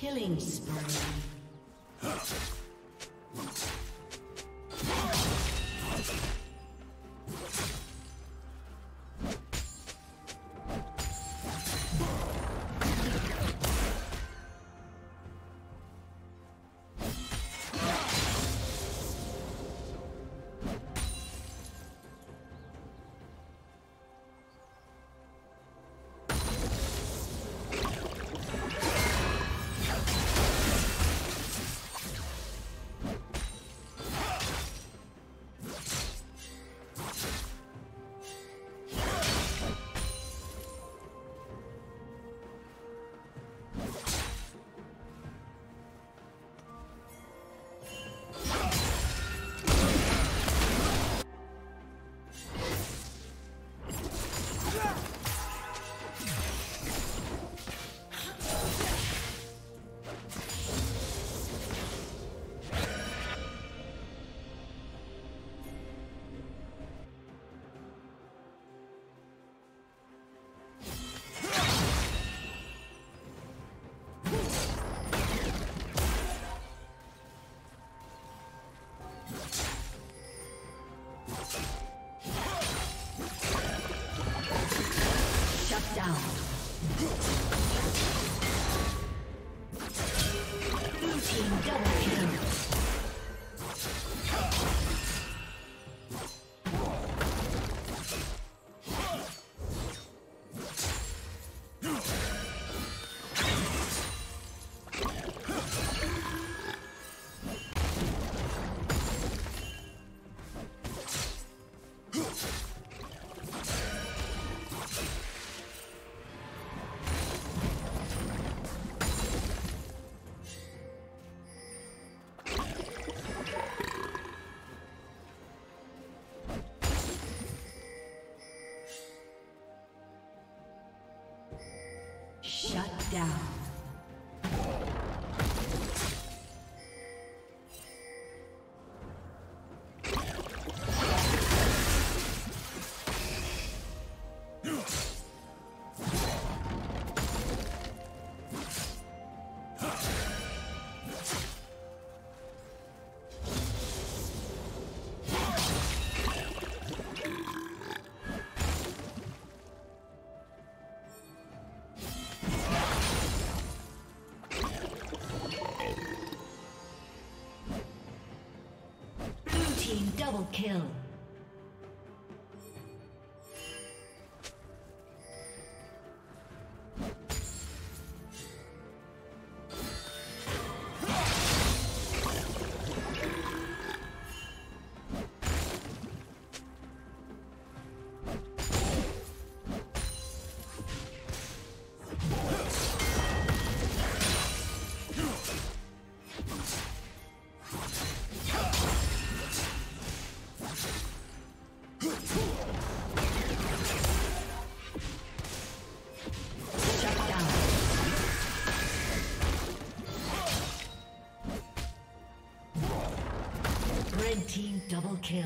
Killing spree. Shut down. Double kill. Team double kill.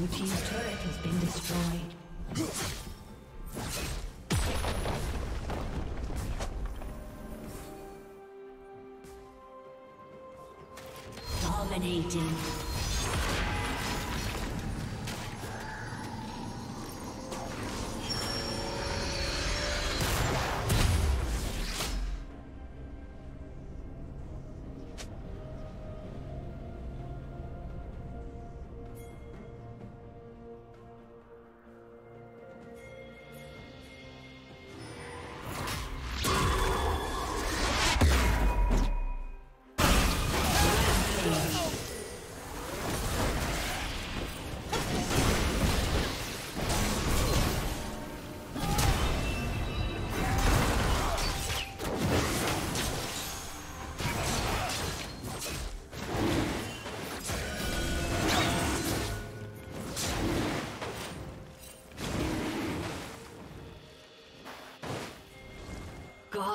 Blue team's turret has been destroyed. Dominating.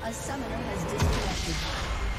A summoner has disconnected.